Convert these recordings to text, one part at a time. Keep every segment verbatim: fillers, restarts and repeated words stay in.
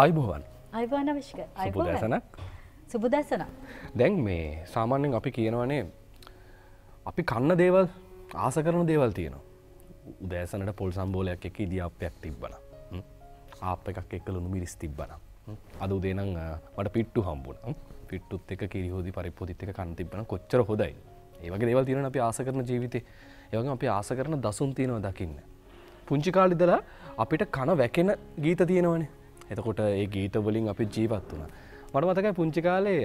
ආයුබෝවන් ආයුබෝවන් අවශ්‍යක සුබදසනක් සුබදසනක් දැන් මේ සාමාන්‍යයෙන් අපි කියනවානේ අපි කන්න දේවල් ආස කරන දේවල් තියෙනවා උදෑසනට පොල් සම්බෝලයක් එක්ක ඉදියාප්පයක් තිබ්බනම් ආප් එකක් එක්ක ලුණු මිරිස් තිබ්බනම් අද උදේ නම් මට පිට්ටු හම්බුණා පිට්ටුත් එක්ක කිරි හොදි පරිප්පුත් එක්ක කන්න තිබ්බනම් කොච්චර හොඳයි ඒ වගේ දේවල් තියෙනවා අපි ආස කරන ජීවිතේ ඒ වගේම අපි ආස කරන දසුන් තියෙනවා දකින්න පුංචි කාලේ ඉඳලා අපිට කන වැකෙන ගීත තියෙනවනේ එතකොට ඒ ගීත වලින් අපි ජීවත් වුණා. මට මතකයි පුංචි කාලේ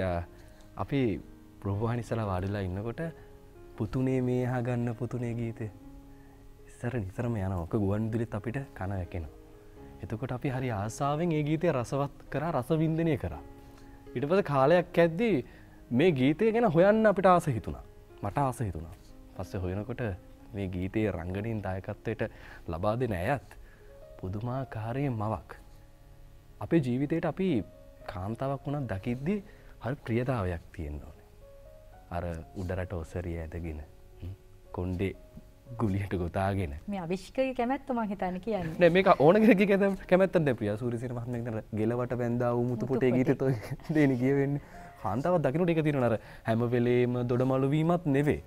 අපි ප්‍රෝභාහන ඉස්සලා වාඩිලා ඉන්නකොට පුතුනේ මේ අහගන්න පුතුනේ ගීතය. ඉස්සර නිතරම යනවා. ඔක ගුවන් විදුලිත් අපිට කන වැකෙනවා. එතකොට අපි හරි ආසාවෙන් ඒ ගීතය රසවත් කරා රසවින්දනය කරා. ඊට පස්සේ කාලයක් යද්දී මේ ගීතය ගැන හොයන්න අපිට ආස හිතුණා. මට ආස හිතුණා. පස්සේ හොයනකොට මේ ගීතයේ රංගනීය දායකත්වයට ලබා දෙන අයත් පුදුමාකාරයේ මවක්. අපේ ජීවිතයට අපි කාන්තාවක් වුණත් දකිද්දී හරි ප්‍රියතාවයක් තියෙන්න ඕනේ. අර උඩරට ඔසරිය ඇදගෙන කොණ්ඩේ ගුලියට ගොතාගෙන මේ අවිෂ්කගේ කැමැත්ත මං හිතන්නේ කියන්නේ. නෑ මේක ඕන කෙනෙක්ගේ කැමැත්තක් නේ ප්‍රියා සූරිසිර මහත්මයා කියන ගෙලවට වැඳා වූ මුතු පොටේ ගීතේ තෝ දෙන්නේ කියවෙන්නේ. කාන්තාවක් දකින්නට ඒක තියෙනවා අර හැම වෙලේම දොඩමළු වීමක් නෙවෙයි.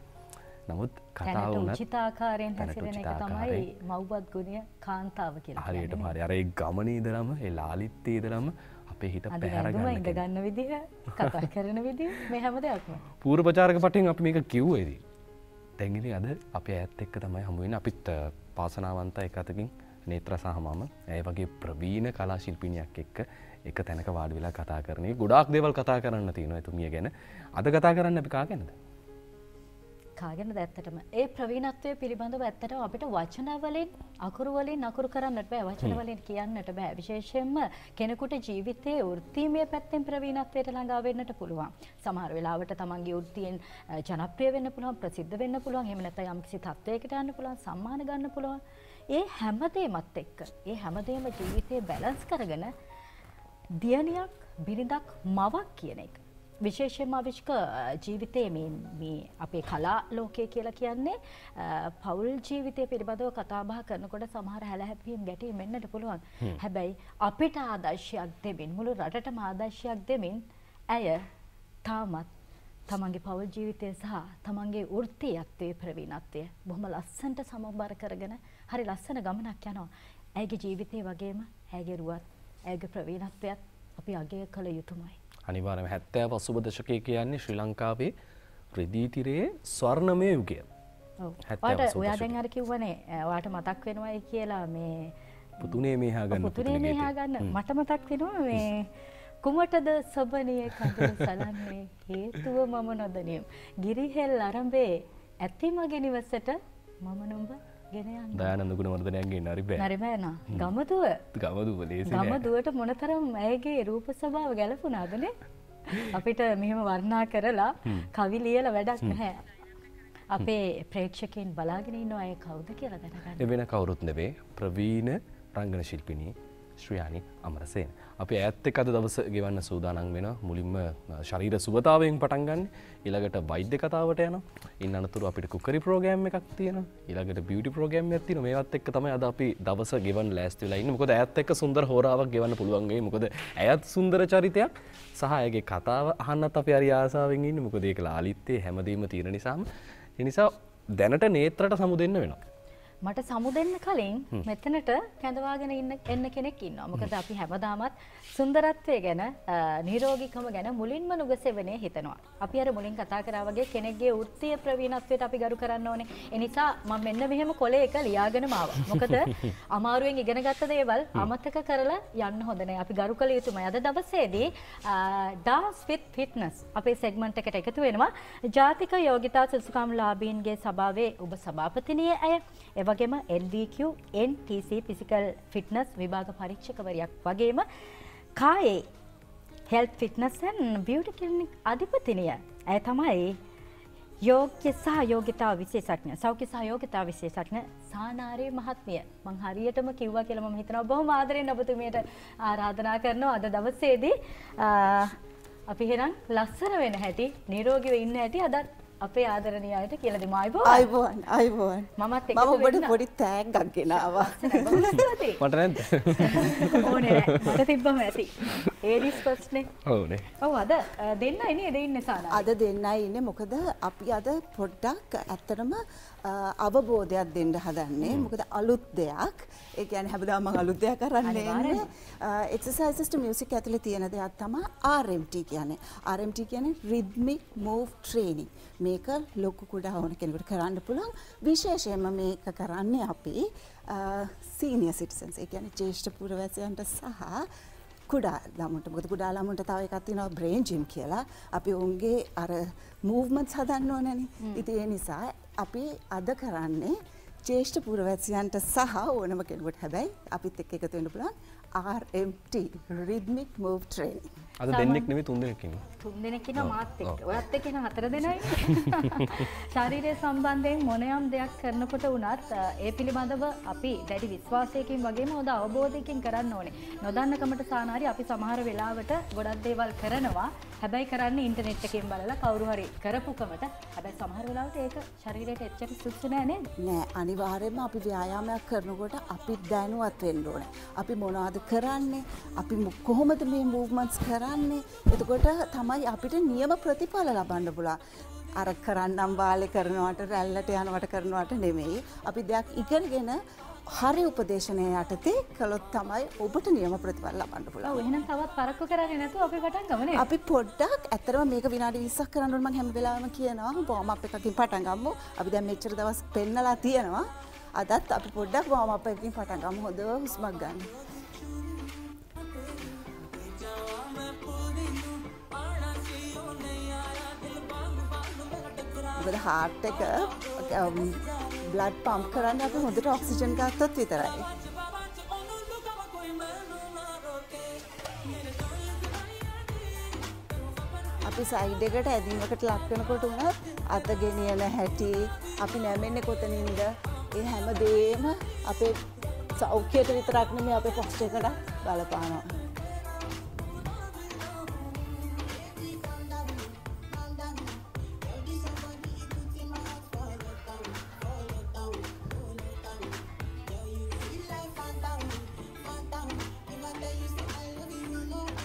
නමුත් කතාව උනත් උචිතාකාරයෙන් හැසිරෙන එක තමයි මව්වත් ගුණය කාන්තාව කියලා. හරියටම හරි. අර ඒ ගමනේ ඉඳලම ඒ ලාලිත්යේ ඉඳලම අපේ හිත පැහැරගන්න ඉඳ ගන්න විදිහ, කතා කරන විදිහ මේ හැම දෙයක්ම. පූර්ව ප්‍රචාරක පටන් අපි මේක කිව්වේදී. දැන් ඉතින් අද අපි ඇයත් එක්ක තමයි හමු වෙන්නේ. අපිත් පාසනාවන්ත එක අතකින් නේත්‍රසහමම ඒ වගේ ප්‍රවීණ කලා ශිල්පිනියක් එක්ක එක තැනක වාඩි වෙලා කතා කරන්නේ. ගොඩාක් දේවල් කතා කරන්න තියෙනවා එතුමිය ගැන. අද කතා කරන්න අපි කා ගැනද? කාගෙනද ඇත්තටම ඒ ප්‍රවීණත්වයේ පිළිබඳව ඇත්තටම අපිට වචන වලින් අකුරු වලින් අකුරු කරන්නට බෑ වචන වලින් කියන්නට බෑ විශේෂයෙන්ම කෙනෙකුට ජීවිතයේ වෘත්තීමේ පැත්තෙන් ප්‍රවීණත්වයට ළඟා වෙන්නට පුළුවන් සමහර වෙලාවට තමන්ගේ වෘත්තියෙන් ජනප්‍රිය වෙන්න පුළුවන් ප්‍රසිද්ධ වෙන්න පුළුවන් එහෙම නැත්නම් යම්කිසි තත්ත්වයකට යන්න පුළුවන් සම්මාන ගන්න පුළුවන් ඒ හැමදේමත් එක්ක ඒ හැමදේම ජීවිතයේ බැලන්ස් කරගෙන දියණියක් බිරිඳක් මවක් කියන එක විශේෂයෙන්ම අවිෂ්ක ජීවිතයේ මේ මේ අපේ කලා ලෝකය කියලා කියන්නේ පෞල් ජීවිතය පිළිබඳව කතා බහ කරනකොට සමහර හැලහැප්පීම් ගැටීම් වෙන්නට පුළුවන්. හැබැයි අපිට ආදර්ශයක් දෙමින් මුළු රටටම ආදර්ශයක් දෙමින් ඇය තාමත් තමන්ගේ පෞල් ජීවිතය සහ තමන්ගේ වෘත්තියත්වයේ ප්‍රවීණත්වය බොහොම ලස්සනට සමබර කරගෙන හරි ලස්සන ගමනක් යනවා. ඇයගේ ජීවිතය වගේම ඇයගේ රුවත් ඇයගේ ප්‍රවීණත්වයත් අපි අගය කළ යුතුමයි. අනිවාර්යයෙන්ම හැත්තෑ පසුව දශකයේ කියන්නේ ශ්‍රී ලංකාවේ රිදී තිරයේ ස්වර්ණමය යුගය. ඔව්. ඔයා දැන් අර කිව්වනේ ඔයාට මතක් වෙනවයි කියලා මේ පුතුනේ මෙහා ගන්න. පුතුනේ මෙහා ගන්න. මට මතක් වෙනවා මේ කුමටද සබණිය කඳුළු සලන්නේ හේතුව මම නොදනියම්. ගිරිහෙල් අරඹේ ඇතිමගේ නිවසට මම නුඹ දයානන්ද ගුණවර්ධනයන්ගෙන් හරි බෑ. හරි බෑ නා. ගමදුව. ගමදුව ලේසි නෑ. ගමදුවට මොනතරම් ඇයගේ රූප ස්වභාව ගැලපුණාද නේ? අපිට මෙහෙම වර්ණනා කරලා කවි ලියලා වැඩක් නැහැ. අපේ ප්‍රේක්ෂකයන් බලාගෙන ඉන්නවා ඇය කවුද කියලා දැනගන්න. වෙන කවුරුත් නෙවෙයි. ප්‍රවීණ රංගන ශිල්පිනී ශ්‍රියානි අමරසේන. අපි ඇයත් එක්ක අද දවස ගෙවන්න සූදානම් වෙනවා. මුලින්ම ශරීර සුවතාවයෙන් පටන් ගන්න. ඊළඟට වෛද්‍ය කතාවට යනවා. ඉන් අනතුරු අපිට කුකරි ප්‍රෝග්‍රෑම් එකක් තියෙනවා. ඊළඟට බියුටි ප්‍රෝග්‍රෑම් එකක් තියෙනවා. මේවත් එක්ක තමයි අද අපි දවස ගෙවන්න ලෑස්ති වෙලා ඉන්නේ. මොකද ඇයත් එක්ක සුන්දර හෝරාවක් ගෙවන්න පුළුවන් වෙයි. මොකද ඇයත් සුන්දර චරිතයක් සහ ඇයගේ කතාව අහන්නත් අපි හරි ආසාවෙන් ඉන්නේ. මොකද ඒක ලාලිත්‍යයේ හැමදේම තියෙන නිසාම. ඒ නිසා දැනට නේත්‍රට සමු දෙන්න වෙනවා. මට සමු දෙන්න කලින් මෙතනට කැඳවාගෙන ඉන්න එන්න කෙනෙක් ඉන්නවා. මොකද අපි හැමදාමත් සුන්දරත්වය ගැන නිරෝගීකම ගැන මුලින්ම නුගසෙවණේ හිතනවා. අපි අර මුලින් කතා කරා වගේ කෙනෙක්ගේ වෘත්තීය ප්‍රවීණත්වයට අපි ගරු කරන්න ඕනේ. ඒ නිසා මම මෙන්න මෙහෙම කොලේ එක ලියාගෙනම ආවා. මොකද අමාරුවෙන් ඉගෙනගත්ත දේවල් අමතක කරලා යන්න හොඳ නැහැ. අපි ගරු කළ යුතුමයි. අද දවසේදී dance with fitness අපේ සෙග්මන්ට් එකට එකතු වෙනවා. ජාතික යෝගිතා සුසුකම්ලාභීන්ගේ සභාවේ ඔබ සභාපතිනිය ඇය. වගේම L D Q N T C physical fitness විභාග පරීක්ෂකවරියක් වගේම කායේ health fitness and beauty clinic අධිපතිනිය ඇය තමයි යෝග්‍ය සහයෝගිතා විශේෂඥ සෞඛ්‍ය සහයෝගිතා විශේෂඥ සානාරේ මහත්මිය. මං හරියටම කිව්වා කියලා මම හිතනවා. බොහොම ආදරෙන් ඔබතුමියට ආරාධනා කරනවා අද දවසේදී අපි එහෙනම් ලස්සන වෙන හැටි නිරෝගීව ඉන්න හැටි අදත් අපේ ආදරණීය අයට කියලා දෙමු. ආයිබෝන්. ආයිබෝන්. ආයිබෝන්. මමත් එක්ක ඔබට පොඩි තෑග්ගක් ගෙනාවා. මට නැද්ද? ඕනේ නෑ. මට තිබ්බම ඇති. ඒඩිස් ෆස්ට් නේ. ඕනේ. ඔව් අද දෙන්නයි නේද ඉන්නේ සානා. අද දෙන්නයි ඉන්නේ. මොකද අපි අද පොඩ්ඩක් ඇත්තටම අවබෝධයක් දෙන්න හදන්නේ. මොකද අලුත් දෙයක්. ඒ කියන්නේ හැමදාම මම අලුත් දෙයක් කරන්නේ නෑ. එක්සර්සයිසස් ට මියුසික් ඇතුලේ තියෙන දෙයක් තමයි ආර් එම් ටී කියන්නේ. ආර් එම් ටී කියන්නේ රිද්මික් මූව් ට්‍රේනින්. මේක ලොකු කුඩා ඕන කෙනෙකුට කරන්න පුළුවන්. විශේෂයෙන්ම මේක කරන්නේ අපි සීනියර් සිටිසන්ස්, ඒ කියන්නේ ජ්‍යෙෂ්ඨ පුරවැසියන්ට සහ කුඩා ළමුන්ට. මොකද කුඩා ළමුන්ට තව එකක් තියෙනවා බ්‍රේන් ජිම් කියලා. අපි උන්ගේ අර මූව්මන්ට්ස් හදන්න ඕනනේ. ඉතින් ඒ නිසා අපි අද කරන්නේ ජ්‍යෙෂ්ඨ පුරවැසියන්ට සහ ඕනම කෙනෙකුට, හැබැයි අපිත් එක්ක එකතු වෙන්න පුළුවන් R M T rhythmic move training. අද දෙන්නෙක් නෙමෙයි තුන් දෙනෙක් ඉන්නවා. තුන් දෙනෙක් ඉන්නවා මාත් එක්ක. ඔයත් එක්ක ඉන්න හතර දෙනයි. ශාරීරික සම්බන්ධයෙන් මොනෑම් දෙයක් කරනකොට වුණත් ඒ පිළිබඳව අපි දැඩි විශ්වාසයකින් වගේම හොඳ අවබෝධයකින් කරන්න ඕනේ. නොදන්නකමට සානාරි අපි සමහර වෙලාවට ගොඩක් දේවල් කරනවා. හැබැයි කරන්නේ ඉන්ටර්නෙට් එකෙන් බලලා කවුරු හරි කරපුකමට. හැබැයි සමහර වෙලාවට ඒක ශරීරයට එච්චර සුදුසු නෑ නේද? නෑ, අනිවාර්යයෙන්ම අපි ව්‍යායාමයක් කරනකොට අපි දැනුවත් වෙන්න ඕනේ. අපි මොනවද කරන්නේ, අපි කොහොමද මේ මූව්මන්ට්ස් කරන්නේ. එතකොට තමයි අපිට නියම ප්‍රතිඵල ලබන්න පුළුවන්. අර කරන්නම් වාලේ කරනවට, රැල්ලට යනවට කරනවට නෙමෙයි. අපි දෙයක් ඉගෙනගෙන හරි උපදේශනය යටතේ කළොත් තමයි ඔබට නියම ප්‍රතිඵල ලබන්න පුළුවන්. ඔව්, එහෙනම් තවත් පරක්කු කරන්නේ නැතුව අපි පටන් ගමු නේද? අපි පොඩ්ඩක් අතරම මේක විනාඩි විස්සක් කරන්න ඕන. මම හැම වෙලාවෙම කියනවා වෝම් අප් එකකින් පටන් ගමු. අපි දැන් මෙච්චර දවස් පෙන්නලා තියෙනවා. අදත් අපි පොඩ්ඩක් වෝම් අප් එකකින් පටන් ගමු. හොඳව හුස්මක් ගන්න. මොකද heart එක blood pump කරන්න අපි හොඳට oxygen ගත්තොත් විතරයි. අපි side එකට ඇදීමකට ලක් වෙනකොට උනත් අත ගෙනියන හැටි, අපි නැමෙන්නේ කොතනින්ද, ඒ හැමදේම අපේ සෞඛ්‍යයට විතරක් නෙමෙයි අපේ posture එකට බලපානවා.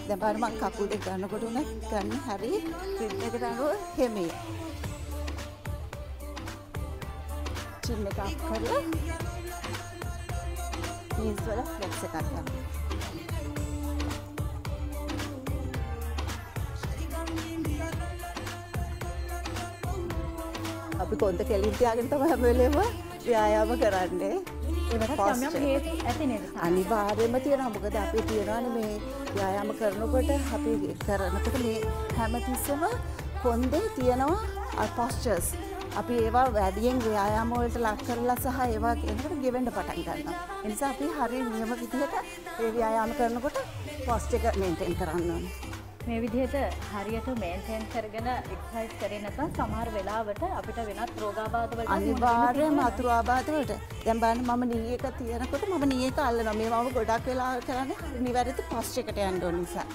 දැන් බලන්න මම කකුල් දෙක ගන්නකොට උන ගන්න හරි රිද්මයකට අනුව හෙමේ. චින් එක අප් කරලා කීස් වල ෆ්ලෙක්ස් එකක් ගන්න. අපි කොන්ද කෙලින් තියාගෙන තමයි හැම වෙලේම ව්‍යායාම කරන්නේ. අනිවාර්යයෙන්ම තියෙනවා. මොකද අපි තියනවානේ මේ ව්‍යායාම කරනකොට අපි කරනකොට මේ හැමතිස්සම කොන්දේ තියෙනවා postures. අපි ඒවා වැඩියෙන් ව්‍යායාම වලට ලක් කරලා සහ ඒවා එතකොට ගෙවෙන්න පටන් ගන්නවා. ඒ නිසා අපි හරිය නියම විදිහට මේ ව්‍යායාම කරනකොට posture එක maintain කරන්න ඕනේ. මේ විදිහට හරියට මේන්ටේන් කරගෙන එක්සර්සයිස් කරේ නැත්නම් සමහර වෙලාවට අපිට වෙනත් රෝගාබාධ වලට, අනිවාර්යයෙන්ම අතුරු ආබාධ වලට. දැන් බලන්න මම නී එක තියනකොට මම නී එක අල්ලනවා. මේ මම ගොඩක් වෙලා කරන්නේ නිවැරදි පස්ච් එකට යන්න ඕන නිසා.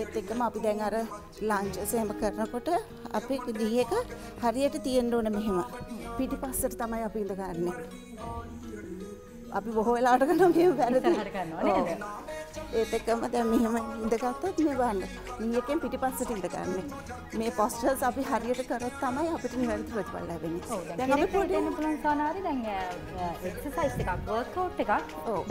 ඒත් එක්කම අපි දැන් අර ලන්ජස් එහෙම කරනකොට අපි නී එක හරියට තියෙන්න ඕන. මෙහෙම පිටිපස්සට තමයි අපි ඉඳගන්නේ. අපි බොහෝ වෙලාවට කරනවා මේ වැරදි. ඒත් එක්කම දැන් මෙහෙම ඉඳගත්තත් මේ බලන්න. නීයකින් පිටිපස්සට ඉඳගන්නේ. මේ postures අපි හරියට කරොත් තමයි අපිට නිවැරදි ප්‍රතිඵල ලැබෙන්නේ. දැන් අපි පොඩි වෙන පුළුවන් සානාරි දැන් exercise එකක්, workout එකක්,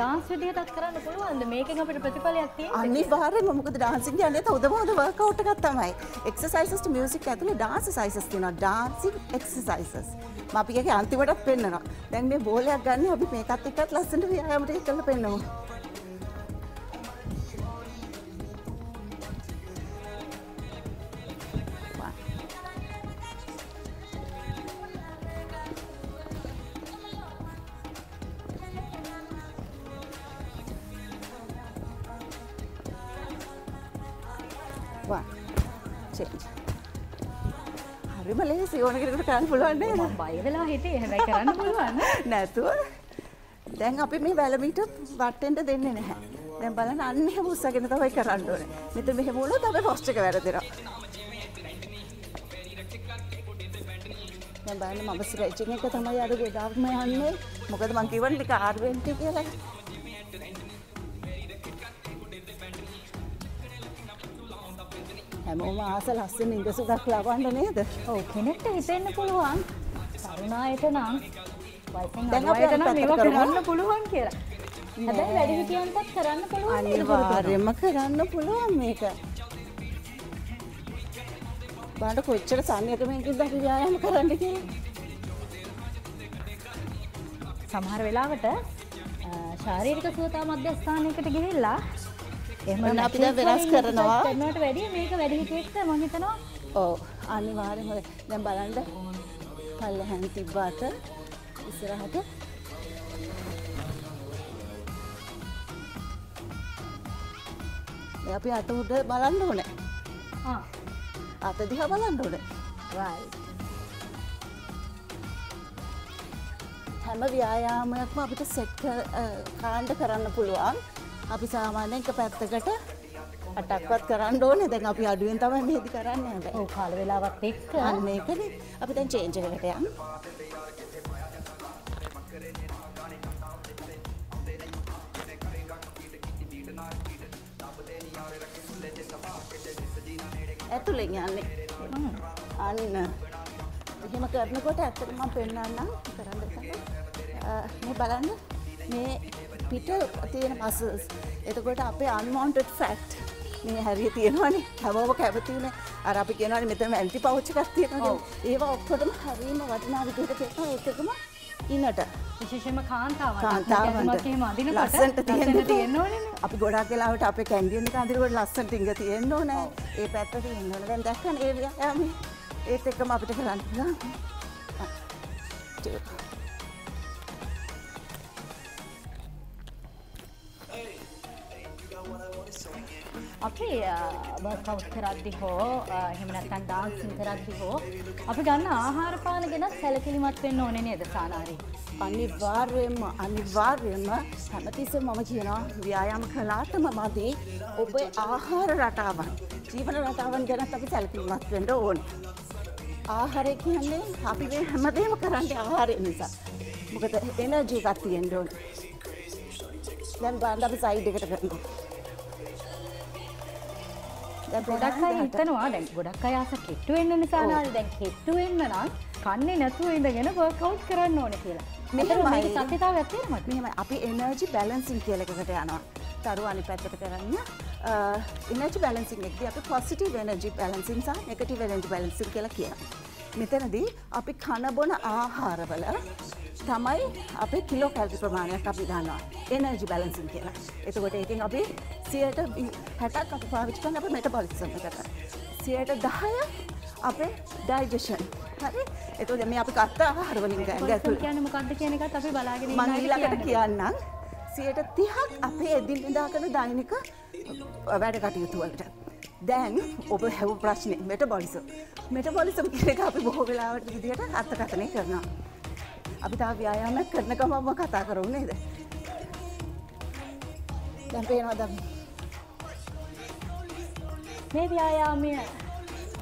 dance විදියටත් කරන්න පුළුවන්ද? මේකෙන් අපිට ප්‍රතිඵලයක් තියෙන්නේ? අනිවාර්යයෙන්ම. මොකද dancing කියන්නේ තවදම හොඳ workout එකක් තමයි. exercises to music ඇතුලේ dance exercises තියෙනවා. dancing exercises. මම අපි එකේ අන්තිමටත් පෙන්නනවා. දැන් මේ බෝලයක් ගන්න අපි මේකත් එක්ක ලස්සනට ව්‍යායාම ටික කරලා පෙන්නමු. හරිම ලේසි. ඕන කෙනෙකුට කරන්න පුළුවන් නේද? මම බය වෙලා හිටියේ. හැබැයි කරන්න පුළුවන්. නැතුව දැන් අපි මේ වැලමිට වටෙන්ට දෙන්නේ නැහැ. දැන් බලන්න අන්න එහෙම උස්සගෙන තමයි කරන්න ඕනේ. මෙතන මෙහෙම වුණොත් අපේ පොස්ට් එක වැරදෙනවා. දැන් බලන්න මම ස්ට්‍රෙචින් එක තමයි අර ගොඩාක්ම යන්නේ. මොකද මම කියවන්නේ ටික ආර් ට්වෙන්ටි කියලා. හැමෝම ආස ලස්සන ඉංගසුදක් ලබන්න නේද? ඔව් කෙනෙක්ට හිතෙන්න පුළුවන්. තරුණායට නම් වයිෆෙන් අරයට නම් මේක කරන්න පුළුවන් කියලා. හැබැයි වැඩි හිටියන්ටත් කරන්න පුළුවන් අනිවාර්යයෙන්ම කරන්න පුළුවන් මේක. බලන්න කොච්චර සංයමයකින්ද අපි ව්‍යායාම කරන්න කියලා. සමහර වෙලාවට ශාරීරික සුවතා මධ්‍යස්ථානයකට ගිහිල්ලා එහෙම අපි දැන් වෙනස් කරනවා. කරනවට වැඩිය මේක වැඩි හිටියෙක්ට මම හිතනවා ඔව් අනිවාර්යයෙන්ම දැන් බලන්න පල්ලෙහාන් තිබ්බාට ඉස්සරහට අපි අත උඩ බලන්න ඕනේ. ආ. අත දිහා බලන්න ඕනේ. right. හැම ව්‍යායාමයක්ම අපිට සෙට් කාණ්ඩ කරන්න පුළුවන්. අපි සාමාන්‍යයෙන් එක පැත්තකට අටක්වත් කරන්න ඕනේ. දැන් අපි අඩුවෙන් තමයි මෙහෙදි කරන්නේ හැබැයි. ඔව් කාල වේලාවත් එක්ක අන්න ඒකනේ. අපි දැන් චේන්ජ් එකකට යමු. ඇතුලෙන් යන්නේ අන්න එහෙම කරනකොට ඇත්තටම මම පෙන්නන්නම් කරන්න තමයි මේ බලන්න මේ පිට තියෙන මසල්ස් එතකොට අපේ අන්වොන්ටඩ් ෆැට් මේ හැරිය තියෙනවනේ හැමෝම කැමතිනේ අර අපි කියනවානේ මෙතන ඇන්ටි පවුච් එකක් තියෙනවා ඒවා ඔක්කොම හරීම වටිනා විදිහට තියෙනවා ඒකකම ඉන්නට විශේෂයෙන්ම කාන්තාවන් කාන්තාවන් එහෙම අඳිනකොට ලස්සනට තියෙනවනේ අපි ගොඩක් වෙලාවට අපේ කැන්ඩියන් එක අඳිනකොට ලස්සනට ඉඟ තියෙන්න ඕනේ. ඒ පැත්තට ඉන්න ඕනේ. දැන් දැක්කනේ ඒ ව්‍යායාමය. ඒත් එක්කම අපිට කරන්න පුළුවන්. අපි වර්ක්අවුට් කරද්දී හෝ එහෙම නැත්නම් ඩාන්සින් කරද්දී හෝ අපි ගන්න ආහාර පාන ගැන සැලකිලිමත් වෙන්න ඕනේ නේද සානාරි? අනිවාර්යයෙන්ම අනිවාර්යයෙන්ම හැමතිස්සෙම මම කියනවා ව්‍යායාම කළාටම මදි ඔබේ ආහාර රටාවන් ජීවන රටාවන් ගැනත් අපි සැලකිලිමත් වෙන්න ඕනේ. ආහාරය කියන්නේ අපි මේ හැමදේම කරන්නේ ආහාරය නිසා. මොකද එනර්ජි එකක් තියෙන්න ඕනේ. දැන් බලන්න අපි සයිඩ් එකට කරමු. දැන් ගොඩක් අය හිතනවා දැන් ගොඩක් අය ආස කෙට්ටු වෙන්න නිසා නාල දැන් කෙට්ටු වෙන්න නම් කන්නේ නැතුව ඉඳගෙන වර්ක්අවුට් කරන්න ඕනේ කියලා. මෙතන මේක සත්‍යතාවයක් තියෙනවා. මෙහෙමයි අපි එනර්ජි බැලන්සින් කියලා එකකට යනවා. තරුව අනිත් පැත්තට කරන්න. එනර්ජි බැලන්සින් එකදී අපි පොසිටිව් එනර්ජි බැලන්සින් සහ නෙගටිව් එනර්ජි බැලන්සින් කියලා කියනවා. මෙතනදී අපි කන බොන ආහාරවල තමයි අපේ කිලෝ කැලරි ප්‍රමාණයක් අපි දානවා. එනර්ජි බැලන්සින් කියලා. එතකොට ඒකෙන් අපි සියයට හැටක් අපි පාවිච්චි කරන අපේ මෙටබොලිසම් එකට. සියයට දහය අපේ ඩයිජෙෂන්. හරි? එතකොට මේ අපි ගත්ත ආහාර වලින් ගන්නේ ඇතුළේ. කියන්නේ මොකක්ද කියන එකත් අපි බලාගෙන ඉන්න ඉන්නේ. මම ඊළඟට කියන්නම් සියයට තිහක් අපේ එදිනෙදා කරන දෛනික වැඩ කටයුතු වලට. දැන් ඔබ හැව ප්‍රශ්නේ මෙටබොලිසම්. මෙටබොලිසම් කියන එක අපි බොහෝ වෙලාවට විදිහට අර්ථකථනය කරනවා. අපි තා ව්‍යායාමයක් කරන ගමන් මම කතා කරමු නේද? දැන් පේනවද අපි? මේ ව්‍යායාමය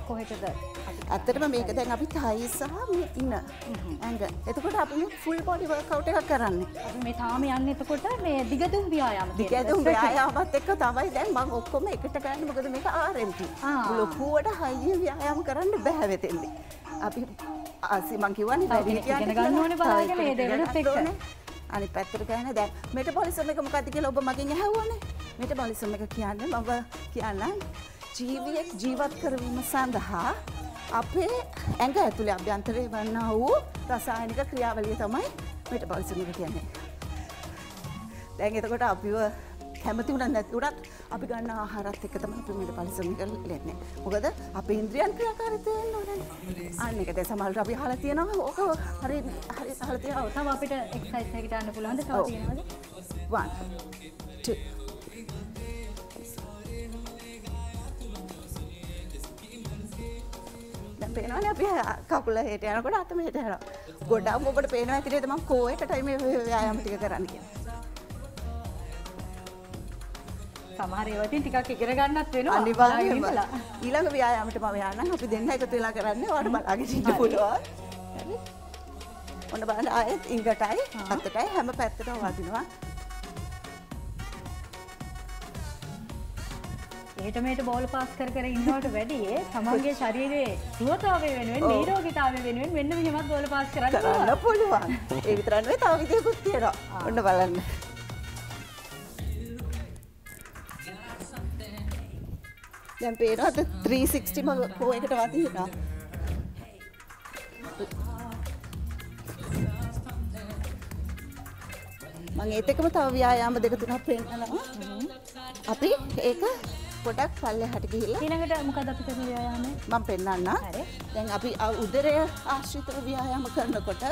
කොහෙටද? ඇත්තටම මේක දැන් අපි තයි සහ මේ ඉන ඇඟ. එතකොට අපි මේ ෆුල් බොඩි වර්ක්අවුට් එකක් කරන්නේ. අපි මේ තාම යන්නේ එතකොට මේ දිගටම ව්‍යායාම තියෙනවා. දිගටම ව්‍යායාමත් එක්ක තමයි දැන් මම ඔක්කොම එකට ගන්න මොකද මේක ආර් එම් ටි. ලොකුවට හයිය ව්‍යායාම කරන්න බෑ වෙතෙන්නේ. අපි ආසි මං කියවනේ වැඩි ඉගෙන ගන්න ඕනේ බලාගෙන මේ දෙකත් එක්ක. අනිත් පැත්තට ගන්න දැන් මෙටබොලිසම් එක මොකක්ද කියලා ඔබ මගෙන් අහුවනේ. මෙටබොලිසම් එක කියන්නේ මම කියන්නම් ජීවියෙක් ජීවත් කරවීම සඳහා අපේ ඇඟ ඇතුලේ අභ්‍යන්තරේ වන්නා වූ රසායනික ක්‍රියාවලිය තමයි මෙටබොලිසම් එක කියන්නේ. දැන් එතකොට අපිව කැමති උනත් නැති උනත් අපි ගන්න ආහාරත් එක්ක තමයි අපි මෙටබොලිසම් එක ලෙන්නේ. මොකද අපේ ඉන්ද්‍රියන් ක්‍රියාකාරීත්වය එන්න ඕනේ. අන්න ඒක දැන් සමහරවිට අපි අහලා තියෙනවා ඕක හරි හරි අහලා තියෙනවා. තව අපිට එක්සර්සයිස් එකකට යන්න පුළුවන්ද? තව තියෙනවද? one two පේනවනේ අපි කකුල හෙට යනකොට අත මෙහෙට යනවා. ගොඩාක් ඔබට පේනවා ඇති නේද මම කෝයටයි මේ ව්‍යායාම ටික කරන්න කියන්නේ. සමහර ඒවා ඉතින් ටිකක් ඉගෙන ගන්නත් වෙනවා. අනිවාර්යයෙන්ම. ඊළඟ ව්‍යායාමයට මම යනවා. අපි දෙන්න එකතු වෙලා කරන්නේ. ඔයාලට බලාගෙන ඉන්න පුළුවන්. හරි. ඔන්න බලන්න ආයෙත් ඉඟටයි අතටයි හැම පැත්තටම වදිනවා. ඒකට මේට බෝල පාස් කර කර ඉන්නවට වැඩිය තමන්ගේ ශරීරයේ සුවතාවය වෙනුවෙන් නිරෝගීතාවය වෙනුවෙන් වෙන විදිහකට බෝල පාස් කරන්න පුළුවන්. ඒ විතරක් නෙවෙයි තව විදිහකුත් තියෙනවා. ඔන්න බලන්න. දැන් පේනවා ත්‍රිසික්ස්ටි කෝ එකට වදිනවා. මම ඒත් එක්කම තව ව්‍යායාම දෙක තුනක් පෙන්නනවා. අපි ඒක පොඩක් පල්ලෙහාට ගිහිල්ලා ඊළඟට මොකද අපි කරන ව්‍යායාමය මම පෙන්නන්නම්. දැන් අපි උදරය ආශ්‍රිතව ව්‍යායාම කරනකොට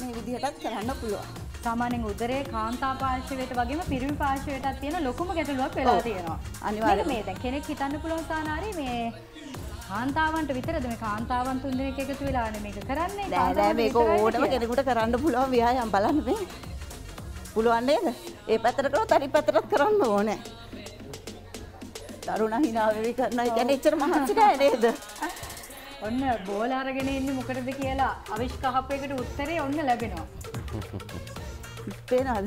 මේ විදිහටත් කරන්න පුළුවන්. සාමාන්‍යයෙන් උදරයේ කාන්තා පාර්ශවයට වගේම පිරිමි පාර්ශවයටත් තියෙන ලොකුම ගැටලුවක් වෙලා තියෙනවා. අනිවාර්යයෙන්ම මේ දැන් කෙනෙක් හිතන්න පුළුවන් සානාරි මේ කාන්තාවන්ට විතරද මේ කාන්තාවන් තුන් දෙනෙක් එකතු වෙලානේ මේක කරන්නේ. නෑ නෑ මේක ඕනම කෙනෙකුට කරන්න පුළුවන් ව්‍යායාම බලන්න මේ. පුළුවන් නේද? ඒ පැත්තට කරොත් අනිත් පැත්තට කරන්න ඕනේ. තරුණ හිනා වෙවි කරනවා කියන්නේ එච්චර මහන්සි නෑ නේද? ඔන්න බෝල අරගෙන ඉන්නේ මොකටද කියලා අවිෂ් කහපේකට උත්තරේ ඔන්න ලැබෙනවා. පේනවද?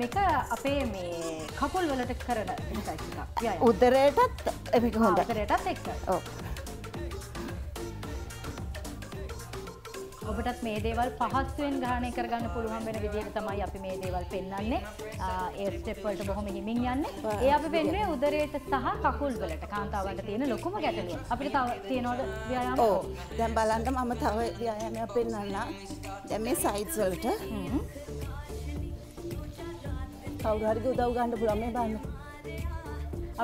මේක අපේ මේ කකුල් වලට කරන එකයි ටිකක්. උදරයටත් මේක හොඳයි. උදරයටත් එක්ක. ඔව්. ඔබටත් මේ දේවල් පහසුවෙන් ග්‍රහණය කරගන්න පුළුවන් වෙන විදිහට තමයි අපි මේ දේවල් පෙන්වන්නේ. ඒ ස්ටෙප් වලට බොහොම හිමින් යන්නේ. ඒ අපි පෙන්වන්නේ උදරයට සහ කකුල් වලට කාන්තාවන්ට තියෙන ලොකුම ගැටලුව. අපිට තව තියෙනවද ව්‍යායාම? ඔව්. දැන් බලන්න මම තව ව්‍යායාමයක් පෙන්වන්නම්. දැන් මේ සයිඩ්ස් වලට කවුරු හරි උදව් ගන්න පුළුවන් මේ බලන්න.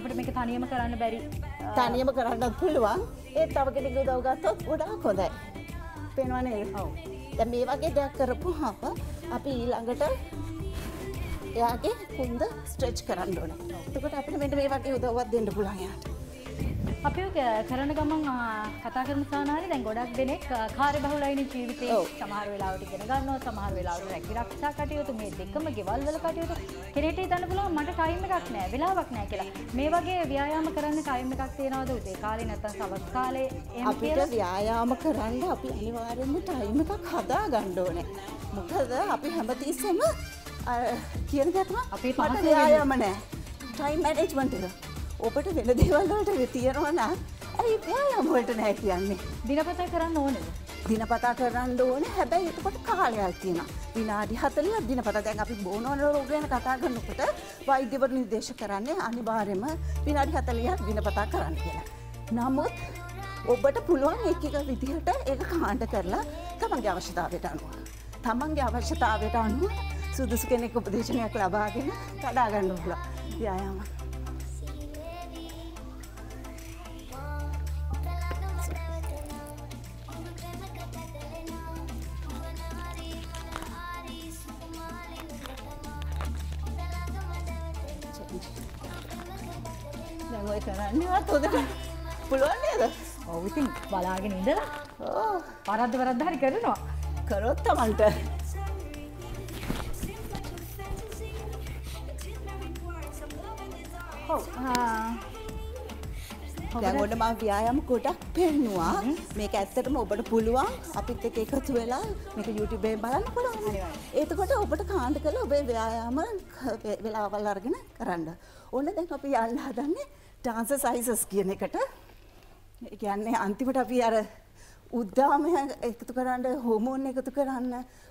අපිට මේක තනියම කරන්න බැරි. තනියම කරන්නත් පුළුවන්. ඒ තව කෙනෙක් උදව් ගත්තොත් ගොඩාක් හොඳයි. පේනවා නේද? ඔව්. දැන් මේ වගේ දෙයක් කරපුවාම අපි ඊළඟට එයාගේ කුන්ද ස්ට්‍රෙච් කරන්න ඕනේ. එතකොට අපිට මෙන්න මේ වගේ උදව්වක් දෙන්න පුළුවන් යාට. අපි ඔය කරන ගමන් කතා කරන සානාරි දැන් ගොඩක් දෙනෙක් කාර්යබහුලයිනේ ජීවිතේ. සමහර වෙලාවට ඉගෙන ගන්නවා, සමහර වෙලාවට රැකී ආරක්ෂා කටයුතු මේ දෙකම ගෙවල් වල කටයුතු. කෙනෙක්ට හිතන්න පුළුවන් මට ටයිම් එකක් නැහැ, වෙලාවක් නැහැ කියලා. මේ වගේ ව්‍යායාම කරන්න ටයිම් එකක් තියනවද උදේ කාලේ නැත්නම් සවස් කාලේ එහෙම කියලා? අපිට ව්‍යායාම කරන්න අපි අනිවාර්යයෙන්ම ටයිම් එකක් හදා ගන්න ඕනේ. මොකද අපි හැමතිස්සෙම කියන දේ තමයි අපේ පාඩේ ව්‍යායාම නැහැ. ටයිම් මැනේජ්මන්ට් එක. ඔබට වෙන දේවල් වලට තියෙනවා නම් ඇයි ව්‍යායාම වලට නැහැ කියන්නේ? දිනපතා කරන්න ඕනේද? දිනපතා කරන්න ඕනේ. හැබැයි එතකොට කාලයක් තියෙනවා. විනාඩි හතළිහක් දිනපතා. දැන් අපි බෝනෝන රෝග ගැන කතා කරනකොට වෛද්‍යවරු නිර්දේශ කරන්නේ අනිවාර්යයෙන්ම විනාඩි හතළිහක් දිනපතා කරන්න කියලා. නමුත් ඔබට පුළුවන් එක එක විදිහට ඒක කාණ්ඩ කරලා තමන්ගේ අවශ්‍යතාවයට අනුව. තමන්ගේ අවශ්‍යතාවයට අනුව සුදුසු කෙනෙක් උපදේශනයක් ලබාගෙන කඩා ගන්න පුළුවන් ව්‍යායාම. ඔය කරන්නේවත් හොදට පුළුවන් නේද? ඔව් ඉතින් බලාගෙන ඉඳලා ඕ වරද්ද වරද්ද හරි කරනවා. කරොත් තමන්ට ඔව් දැන් ඔන්න මම ව්‍යායාම කොටක් පෙන්නුවා. මේක ඇත්තටම ඔබට පුළුවන් අපිත් එක්ක එකතු වෙලා මේක YouTube එකෙන් බලන්න පුළුවන්. එතකොට ඔබට කාණ්ඩ කරලා ඔබේ ව්‍යායාම වෙලාවල් අරගෙන කරන්න. ඔන්න දැන් අපි යන්න හදන්නේ ඩාන්ස් සයිසස් කියන එකට. ඒ කියන්නේ අන්තිමට අපි අර උද්දාමය එකතු කරන්න හෝමෝන් එකතු කරන්න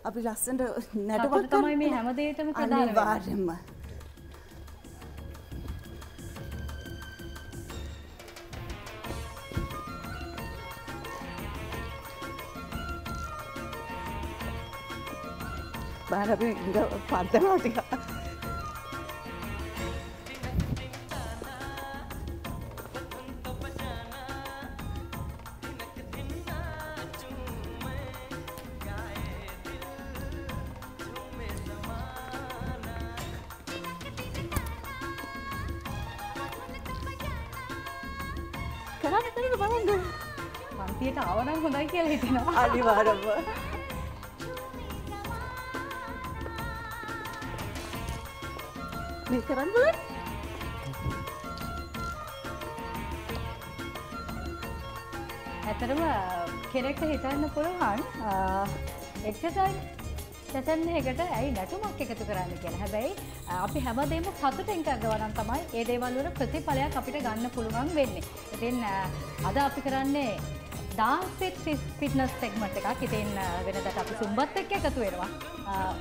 අපි ලස්සනට නැටුමක් තමයි මේ හැම දෙයකම අනිවාර්යයෙන්ම. බාර අපි පන්දනවා ටිකක්. පන්තියට ආවනම් හොඳයි කියලා හිතෙනවා. අනිවාර්යයෙන්ම. මේ කරන්නේ ඇතරම කෙනෙක්ට හිතන්න පුළුවන් එක්සර්සයිස් සෙෂන් එකකට ඇයි නැටුමක් එකතු කරන්න කියලා. හැබැයි අපි හැමදේම සතුටින් කරනවා නම් තමයි ඒ දේවල් වල ප්‍රතිඵලයක් අපිට ගන්න පුළුවන් වෙන්නේ. ඉතින් අද අපි කරන්නේ dance with fitness segment එකක්. ඉතින් වෙනදට අපි සුම්බත් එක්ක එකතු වෙනවා.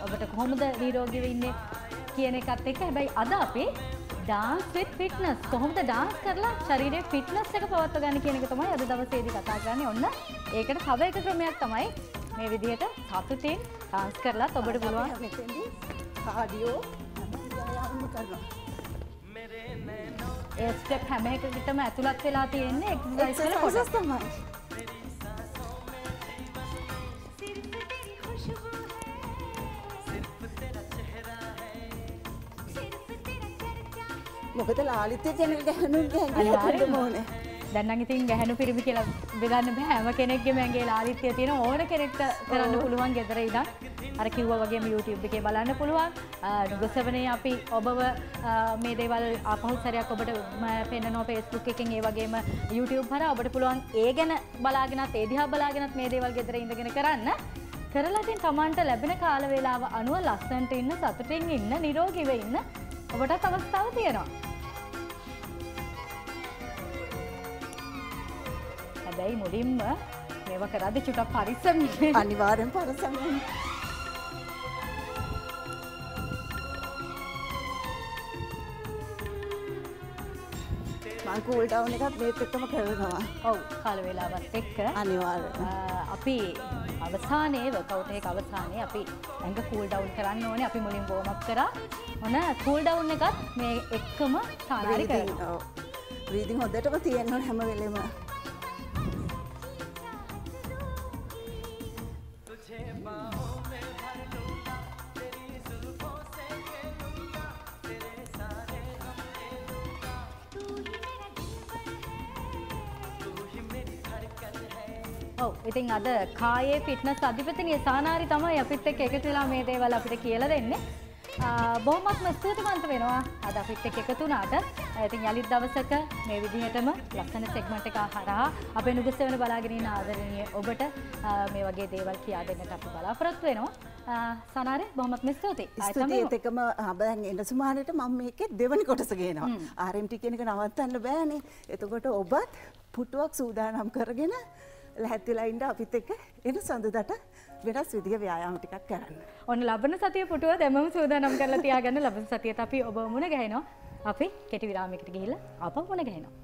ඔබට කොහොමද නිරෝගීව ඉන්නේ කියන එකත් එක්ක. හැබැයි අද අපි dance with fitness කොහොමද dance කරලා ශරීරයේ fitness එක පවත්වා ගන්න කියන එක තමයි අද දවසේදී කතා කරන්නේ. ඔන්න ඒකට තව එක ක්‍රමයක් තමයි මේ විදිහට සතුටින් dance කරලත් ඔබට පුළුවන් මෙතෙන්දී cardio ව්‍යායාම කරනවා. ඒ step හැම එකකටම ඇතුළත් වෙලා තියෙන්නේ exercise වල කොටස් තමයි. මොකද ලාලිත් චැනල් ගැහණුන් ගැහණුන් ඕනේ. දැන් නම් ඉතින් ගැහණු පිරිමි කියලා බෙදන්න බෑ. හැම කෙනෙක්ගේම ඇඟේ ලාලිත්‍ය තියෙන ඕන කෙනෙක්ට කරන්න පුළුවන් ගෙදර ඉඳන්. අර කිව්වා වගේම YouTube එකේ බලන්න පුළුවන්. නුගසවනේ අපි ඔබව මේ දේවල් ආපහු සැරයක් ඔබට පෙන්නනවා Facebook එකෙන්. ඒ වගේම YouTube හරහා ඔබට පුළුවන් ඒ ගැන බලාගෙනත් ඒ දිහා බලාගෙනත් මේ දේවල් ගෙදර ඉඳගෙන කරන්න. කරලා තින් Tamanට ලැබෙන කාල වේලාව අනුව ලස්සනට ඉන්න, සතුටින් ඉන්න, නිරෝගීව ඉන්න ඔබටත් අවස්ථාව තියෙනවා. හැබැයි මුලින්ම මේව කරද්දී චුට්ටක් පරිස්සම් වෙන්න. අනිවාර්යෙන් පරිස්සම් වෙන්න. මම කූල් ඩවුන් එකත් මේත් එක්කම කරනවා. ඔව් කාල වේලාවත් එක්ක අනිවාර්යෙන්. අපි අවසානයේ වර්කවුට් එකේ අවසානයේ අපි ඇඟ කූල් ඩවුන් කරන්න ඕනේ. අපි මුලින් වෝම් අප් කරා. මොන කූල් ඩවුන් එකත් මේ එක්කම සාරි කරනවා. ඔව්. බ්‍රීතිං හොදටම තියෙන්න ඕනේ හැම වෙලෙම. ඉතින් අද කායේ ෆිට්නස් අධිපතිනිය සානාරි තමයි අපිත් එක්ක එකතු වෙලා මේ දේවල් අපිට කියලා දෙන්නේ. බොහොමත්ම ස්තුතිවන්ත වෙනවා අද අපිත් එක්ක එකතු වුණාට. ඉතින් යලිත් දවසක මේ විදිහටම ලස්සන සෙග්මන්ට් එක හරහා අපේ නුගසෙවන බලාගෙන ඉන්න ආදරණීය ඔබට මේ වගේ දේවල් කියා දෙන්නට අපි බලාපොරොත්තු වෙනවා. සානාරි බොහොමත්ම ස්තුතියි. ස්තුතියත් එක්කම දැන් එන සුමානෙට මම මේකේ දෙවනි කොටස ගේනවා. ආර් එම් ටී කියන එක නවත්තන්න බෑනේ. එතකොට ඔබත් පුටුවක් සූදානම් කරගෙන ලැහැත්තිලා ඉන්න අපිත් එක්ක එන සඳුදාට වෙනස් විදිහේ ව්‍යායාම ටිකක් කරන්න. ඔන්න ලබන සතිය පුටුව දැමම සූදානම් කරලා තියාගන්න. ලබන සතියේත් අපි ඔබ මුණ ගැහෙනවා. අපි කෙටි විරාමයකට ගිහිල්ලා ආපහු මුණ ගැහෙනවා.